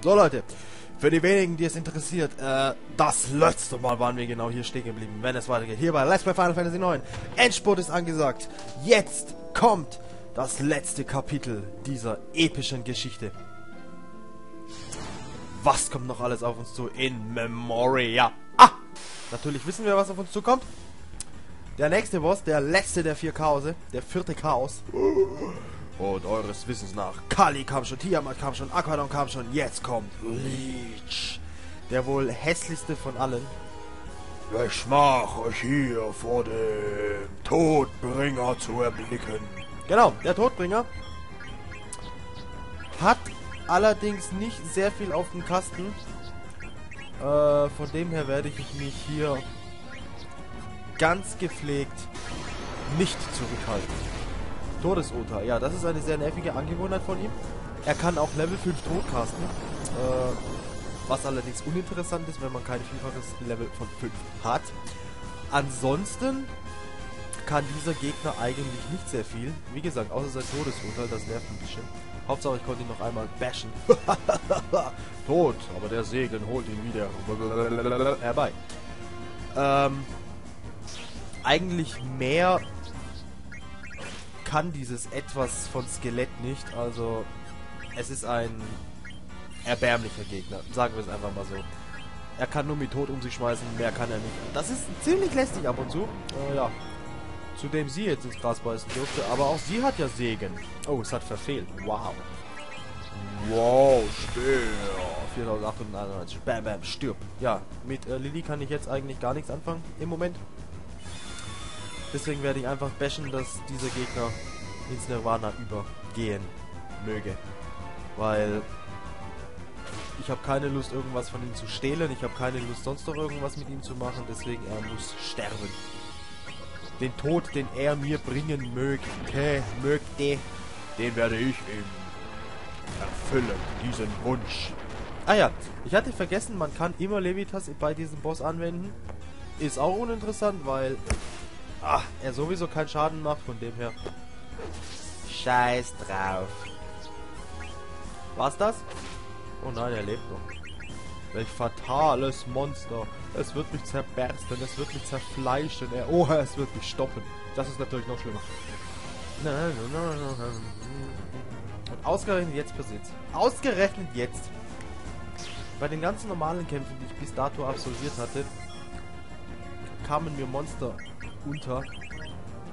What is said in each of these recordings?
So Leute, für die wenigen, die es interessiert, das letzte Mal waren wir genau hier stehen geblieben, wenn es weitergeht. Hier bei Let's Play Final Fantasy IX. Endspurt ist angesagt. Jetzt kommt das letzte Kapitel dieser epischen Geschichte. Was kommt noch alles auf uns zu? In Memoria. Ah! Natürlich wissen wir, was auf uns zukommt. Der nächste Boss, der letzte der vier Chaose, der vierte Chaos. Und eures Wissens nach, Kali kam schon, Tiamat kam schon, Aquadon kam schon, jetzt kommt Leech. Der wohl hässlichste von allen. Ich mach euch hier vor dem Todbringer zu erblicken. Genau, der Todbringer hat allerdings nicht sehr viel auf dem Kasten. Von dem her werde ich mich hier ganz gepflegt nicht zurückhalten. Todesurteil. Ja, das ist eine sehr nervige Angewohnheit von ihm. Er kann auch Level 5 totcasten. Was allerdings uninteressant ist, wenn man kein vielfaches Level von 5 hat. Ansonsten kann dieser Gegner eigentlich nicht sehr viel. Wie gesagt, außer sein Todesurteil, das nervt ein bisschen. Hauptsache, ich konnte ihn noch einmal bashen. Tot, aber der Segen holt ihn wieder herbei. Eigentlich mehr kann dieses etwas von Skelett nicht, also es ist ein erbärmlicher Gegner, sagen wir es einfach mal so. Er kann nur mit Tod um sich schmeißen, mehr kann er nicht. Das ist ziemlich lästig ab und zu, ja. Zudem sie jetzt ins Gras beißen durfte, aber auch sie hat ja Segen. Oh, es hat verfehlt, wow. Wow, stirb. 4891, bam, bam, stirb. Ja, mit Lilly kann ich jetzt eigentlich gar nichts anfangen, im Moment. Deswegen werde ich einfach bashen, dass dieser Gegner ins Nirvana übergehen möge. Weil ich habe keine Lust, irgendwas von ihm zu stehlen. Ich habe keine Lust, sonst noch irgendwas mit ihm zu machen. Deswegen, er muss sterben. Den Tod, den er mir bringen mögte, den werde ich ihm erfüllen. Diesen Wunsch. Ah ja, ich hatte vergessen, man kann immer Levitas bei diesem Boss anwenden. Ist auch uninteressant, weil... Ach, er sowieso keinen Schaden macht, von dem her. Scheiß drauf. War's das? Oh nein, er lebt noch. Welch fatales Monster. Es wird mich zerbersten, es wird mich zerfleischen. Oh, es wird mich stoppen. Das ist natürlich noch schlimmer. Und ausgerechnet jetzt passiert's. Ausgerechnet jetzt. Bei den ganzen normalen Kämpfen, die ich bis dato absolviert hatte, kamen mir Monster unter,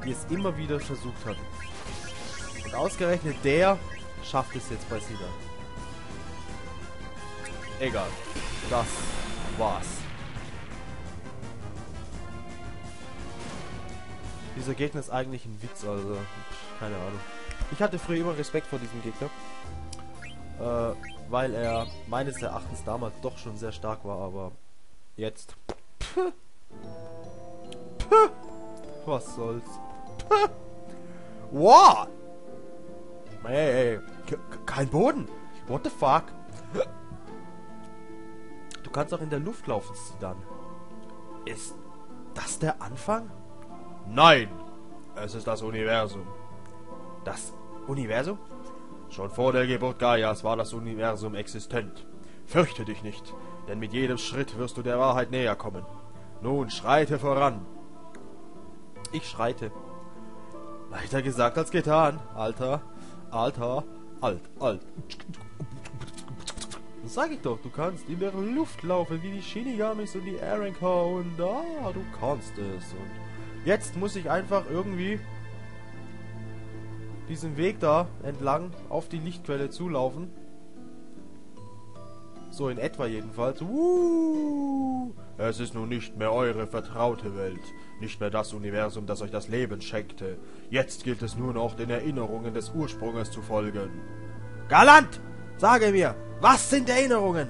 die es immer wieder versucht hat. Und ausgerechnet der schafft es jetzt bei Zidane. Egal. Das war's. Dieser Gegner ist eigentlich ein Witz, also keine Ahnung. Ich hatte früher immer Respekt vor diesem Gegner, weil er meines Erachtens damals doch schon sehr stark war, aber jetzt... Was soll's? Wow! Ey, kein Boden! What the fuck? Du kannst auch in der Luft laufen, Zidane. Ist das der Anfang? Nein! Es ist das Universum. Das Universum? Schon vor der Geburt Gaias war das Universum existent. Fürchte dich nicht, denn mit jedem Schritt wirst du der Wahrheit näher kommen. Nun schreite voran. Ich schreite. Leichter gesagt als getan. Alter. Sag ich doch, du kannst in der Luft laufen wie die Shinigamis und die Erenka und ah, du kannst es. Und jetzt muss ich einfach irgendwie diesen Weg da entlang auf die Lichtquelle zulaufen. So in etwa jedenfalls. Es ist nun nicht mehr eure vertraute Welt. Nicht mehr das Universum, das euch das Leben schenkte. Jetzt gilt es nur noch, den Erinnerungen des Ursprunges zu folgen. Garland! Sage mir, was sind Erinnerungen?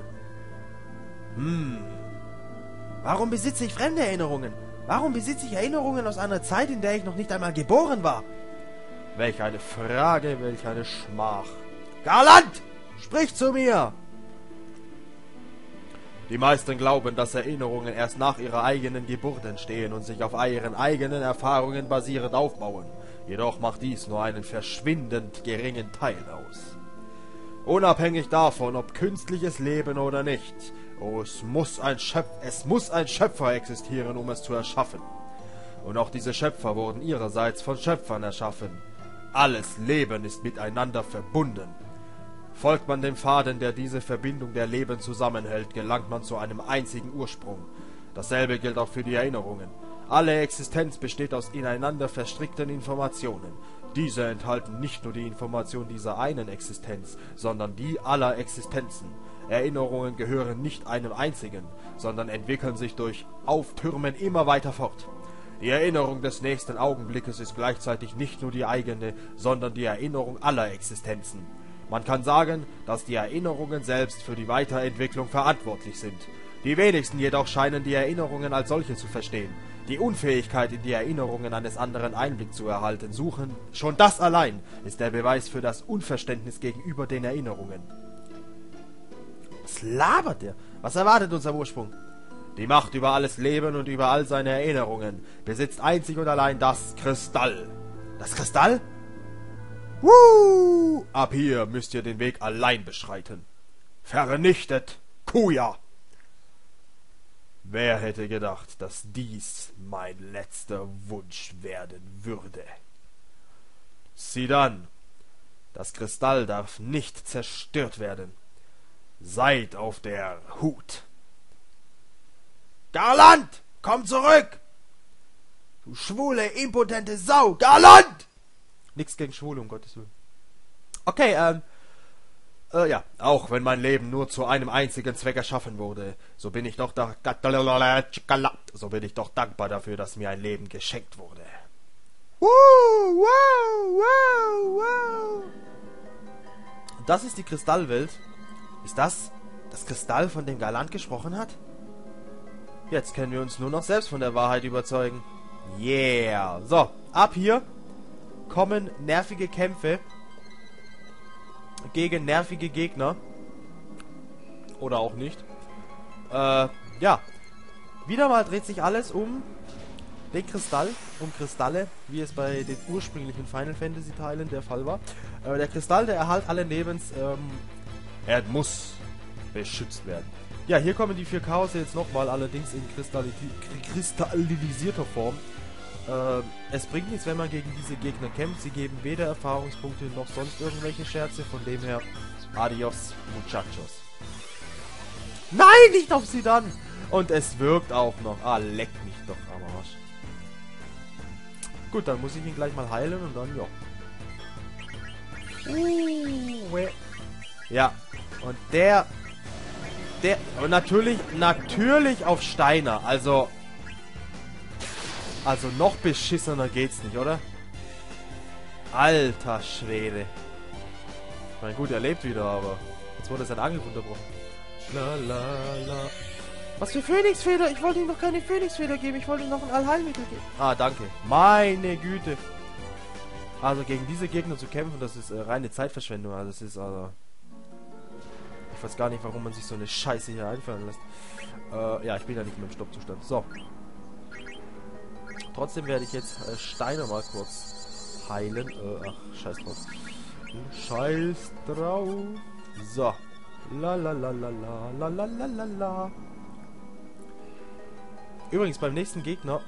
Warum besitze ich fremde Erinnerungen? Warum besitze ich Erinnerungen aus einer Zeit, in der ich noch nicht einmal geboren war? Welch eine Frage, welch eine Schmach. Garland! Sprich zu mir! Die meisten glauben, dass Erinnerungen erst nach ihrer eigenen Geburt entstehen und sich auf ihren eigenen Erfahrungen basierend aufbauen. Jedoch macht dies nur einen verschwindend geringen Teil aus. Unabhängig davon, ob künstliches Leben oder nicht. Oh, es muss ein Schöpfer existieren, um es zu erschaffen. Und auch diese Schöpfer wurden ihrerseits von Schöpfern erschaffen. Alles Leben ist miteinander verbunden. Folgt man dem Faden, der diese Verbindung der Leben zusammenhält, gelangt man zu einem einzigen Ursprung. Dasselbe gilt auch für die Erinnerungen. Alle Existenz besteht aus ineinander verstrickten Informationen. Diese enthalten nicht nur die Information dieser einen Existenz, sondern die aller Existenzen. Erinnerungen gehören nicht einem einzigen, sondern entwickeln sich durch Auftürmen immer weiter fort. Die Erinnerung des nächsten Augenblickes ist gleichzeitig nicht nur die eigene, sondern die Erinnerung aller Existenzen. Man kann sagen, dass die Erinnerungen selbst für die Weiterentwicklung verantwortlich sind. Die wenigsten jedoch scheinen die Erinnerungen als solche zu verstehen. Die Unfähigkeit, in die Erinnerungen eines anderen Einblick zu erhalten, suchen, schon das allein ist der Beweis für das Unverständnis gegenüber den Erinnerungen. Was labert der? Was erwartet unser Ursprung? Die Macht über alles Leben und über all seine Erinnerungen besitzt einzig und allein das Kristall. Das Kristall? Woo! Ab hier müsst ihr den Weg allein beschreiten. Vernichtet, Kuja! Wer hätte gedacht, dass dies mein letzter Wunsch werden würde? Zidane, das Kristall darf nicht zerstört werden. Seid auf der Hut. Garland, komm zurück! Du schwule, impotente Sau! Garland! Nichts gegen Schwule, um Gottes Willen. Okay, ja, auch wenn mein Leben nur zu einem einzigen Zweck erschaffen wurde, so bin ich doch dankbar dafür, dass mir ein Leben geschenkt wurde. Wow, wow, wow, wow. Das ist die Kristallwelt. Ist das das Kristall, von dem Garland gesprochen hat? Jetzt können wir uns nur noch selbst von der Wahrheit überzeugen. Yeah. So, ab hier kommen nervige Kämpfe gegen nervige Gegner. Oder auch nicht. Ja. Wieder mal dreht sich alles um den Kristall, um Kristalle, wie es bei den ursprünglichen Final Fantasy Teilen der Fall war. Der Kristall, der Erhalt allen Lebens, er muss beschützt werden. Ja, hier kommen die vier Chaose jetzt nochmal, allerdings in kristallisierter Form. Es bringt nichts, wenn man gegen diese Gegner kämpft. Sie geben weder Erfahrungspunkte noch sonst irgendwelche Scherze. Von dem her, adios, muchachos. Nein, nicht auf Zidane! Und es wirkt auch noch. Ah, leck mich doch am Arsch. Gut, dann muss ich ihn gleich mal heilen und dann, ja. Ja, und und natürlich auf Steiner, also noch beschissener geht's nicht, oder? Alter Schwede. Ich meine, gut, er lebt wieder, aber jetzt wurde sein Angriff unterbrochen. La, la, la. Was für Phönixfeder? Ich wollte ihm doch keine Phönixfeder geben, ich wollte ihm noch ein Allheilmittel geben. Ah, danke. Meine Güte. Also gegen diese Gegner zu kämpfen, das ist reine Zeitverschwendung, also das ist also... Ich weiß gar nicht, warum man sich so eine Scheiße hier einfallen lässt. Ja, ich bin ja nicht mehr im Stoppzustand. So. Trotzdem werde ich jetzt Steiner mal kurz heilen. Ach, scheiß drauf. Scheiß drauf. So. La la la la la la la la la. Übrigens, beim nächsten Gegner,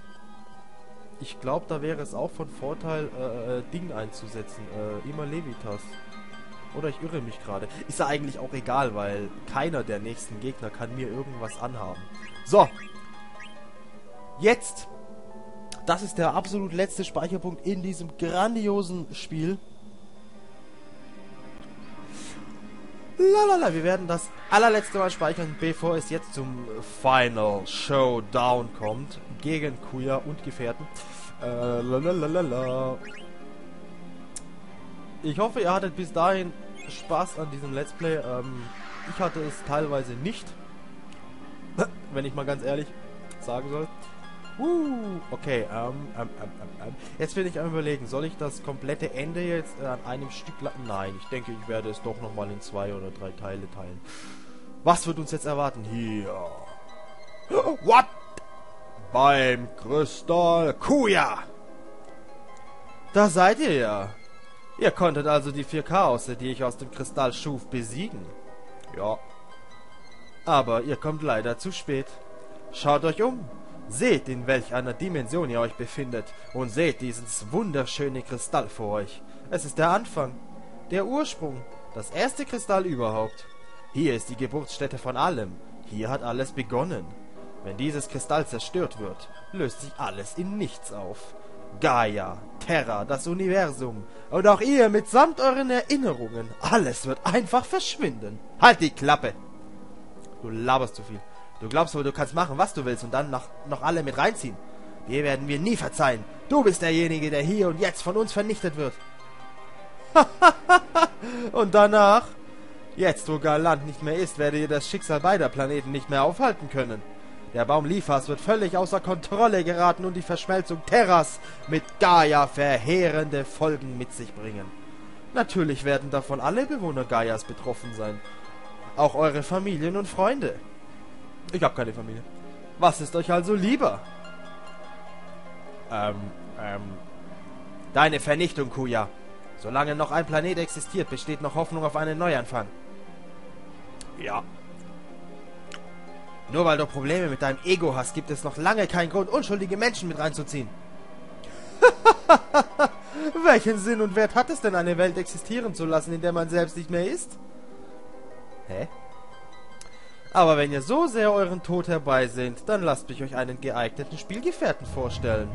ich glaube, da wäre es auch von Vorteil, Ding einzusetzen. Immer Levitas. Oder ich irre mich gerade. Ist ja eigentlich auch egal, weil keiner der nächsten Gegner kann mir irgendwas anhaben. So. Jetzt. Das ist der absolut letzte Speicherpunkt in diesem grandiosen Spiel. Lalala, wir werden das allerletzte Mal speichern, bevor es jetzt zum Final Showdown kommt. Gegen Kuja und Gefährten. Lalalala. Ich hoffe, ihr hattet bis dahin Spaß an diesem Let's Play. Ich hatte es teilweise nicht. Wenn ich mal ganz ehrlich sagen soll. Okay, jetzt bin ich am Überlegen, soll ich das komplette Ende jetzt an einem Stück lassen? Nein, ich denke, ich werde es doch nochmal in 2 oder 3 Teile teilen. Was wird uns jetzt erwarten? Hier. What? Beim Kristall Kuja. Da seid ihr ja. Ihr konntet also die 4 Chaosse, die ich aus dem Kristall schuf, besiegen. Ja. Aber ihr kommt leider zu spät. Schaut euch um. Seht, in welch einer Dimension ihr euch befindet. Und seht dieses wunderschöne Kristall vor euch. Es ist der Anfang. Der Ursprung. Das erste Kristall überhaupt. Hier ist die Geburtsstätte von allem. Hier hat alles begonnen. Wenn dieses Kristall zerstört wird, löst sich alles in nichts auf. Gaia, Terra, das Universum und auch ihr mitsamt euren Erinnerungen. Alles wird einfach verschwinden. Halt die Klappe! Du laberst zu viel. Du glaubst wohl, du kannst machen, was du willst und dann noch alle mit reinziehen. Dir werden wir nie verzeihen. Du bist derjenige, der hier und jetzt von uns vernichtet wird. Und danach? Jetzt, wo Garland nicht mehr ist, werdet ihr das Schicksal beider Planeten nicht mehr aufhalten können. Der Baum Lifas wird völlig außer Kontrolle geraten und die Verschmelzung Terras mit Gaia verheerende Folgen mit sich bringen. Natürlich werden davon alle Bewohner Gaias betroffen sein. Auch eure Familien und Freunde. Ich habe keine Familie. Was ist euch also lieber? Deine Vernichtung, Kuja. Solange noch ein Planet existiert, besteht noch Hoffnung auf einen Neuanfang. Ja. Nur weil du Probleme mit deinem Ego hast, gibt es noch lange keinen Grund, unschuldige Menschen mit reinzuziehen. Welchen Sinn und Wert hat es denn, eine Welt existieren zu lassen, in der man selbst nicht mehr ist? Hä? Aber wenn ihr so sehr euren Tod herbeisehnt, dann lasst mich euch einen geeigneten Spielgefährten vorstellen.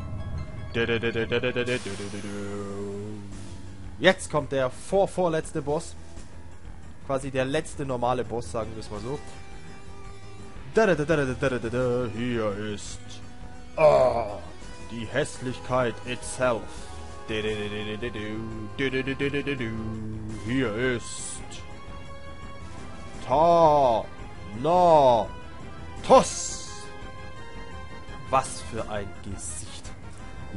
Jetzt kommt der vorvorletzte Boss. Quasi der letzte normale Boss, sagen wir es mal so. Hier ist die Hässlichkeit itself. Hier ist Thanatos. Was für ein Gesicht.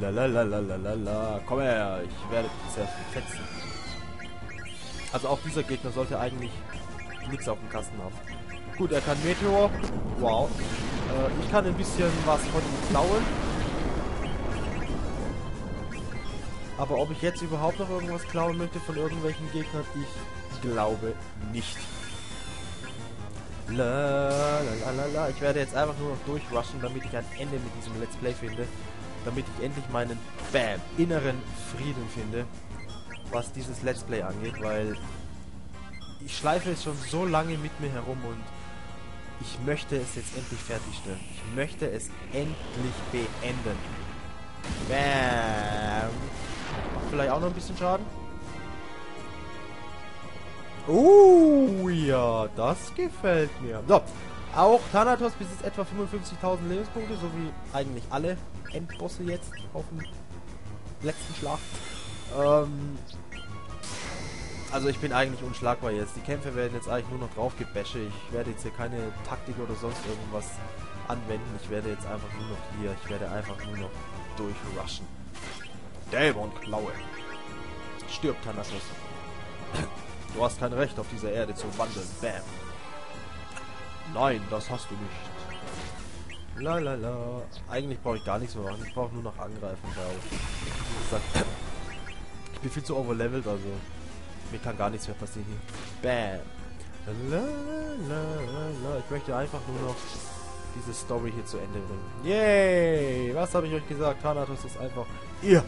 Lalalalalalala. Komm her, ich werde dich zerfetzen. Also auch dieser Gegner sollte eigentlich nichts auf dem Kasten haben. Gut, er kann Meteor. Wow. Ich kann ein bisschen was von ihm klauen. Aber ob ich jetzt überhaupt noch irgendwas klauen möchte von irgendwelchen Gegnern, ich glaube nicht. Lalalala. Ich werde jetzt einfach nur noch durchrushen, damit ich ein Ende mit diesem Let's Play finde. Damit ich endlich meinen BAM! Inneren Frieden finde, was dieses Let's Play angeht, weil ich schleife es schon so lange mit mir herum und ich möchte es jetzt endlich fertigstellen. Ich möchte es endlich beenden. Bam! Macht vielleicht auch noch ein bisschen Schaden. Oh ja, das gefällt mir. So, auch Thanatos besitzt etwa 55.000 Lebenspunkte, so wie eigentlich alle Endbosse jetzt auf dem letzten Schlag. Also ich bin eigentlich unschlagbar jetzt. Die Kämpfe werden jetzt eigentlich nur noch drauf gebäsche. Ich werde jetzt hier keine Taktik oder sonst irgendwas anwenden. Ich werde jetzt einfach nur noch hier. Ich werde einfach nur noch durchrushen. Dämonklaue. Stirb, Thanatos. Du hast kein Recht, auf dieser Erde zu wandeln. Bam. Nein, das hast du nicht. Lalala. Eigentlich brauche ich gar nichts mehr machen. Ich brauche nur noch angreifen, glaube ich. Wie gesagt, ich bin viel zu overlevelt, also... Mir kann gar nichts mehr passieren hier. Bam. Lalalala. Ich möchte einfach nur noch diese Story hier zu Ende bringen. Yay! Was habe ich euch gesagt? Thanatos ist einfach... Ihr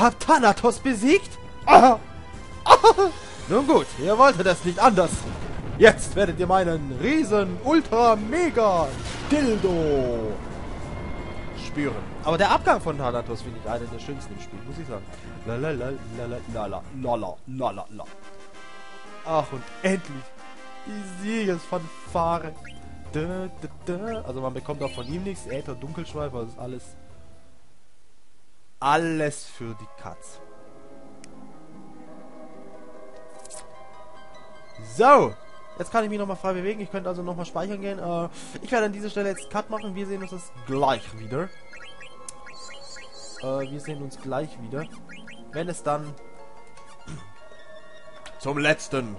habt Thanatos besiegt? Aha. Aha. Nun gut, ihr wolltet das nicht anders. Jetzt werdet ihr meinen riesen Ultra-Mega-Dildo spüren. Aber der Abgang von Thanatos finde ich einen der schönsten im Spiel, muss ich sagen. Lalalalalalalalalala. Ach, und endlich die Siegesfanfare. Also man bekommt auch von ihm nichts. Äther, Dunkelschweif, das ist alles... Alles für die Katz. So, jetzt kann ich mich nochmal frei bewegen. Ich könnte also nochmal speichern gehen. Ich werde an dieser Stelle jetzt Cut machen. Wir sehen uns das gleich wieder. Wenn es dann zum letzten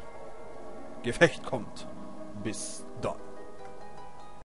Gefecht kommt. Bis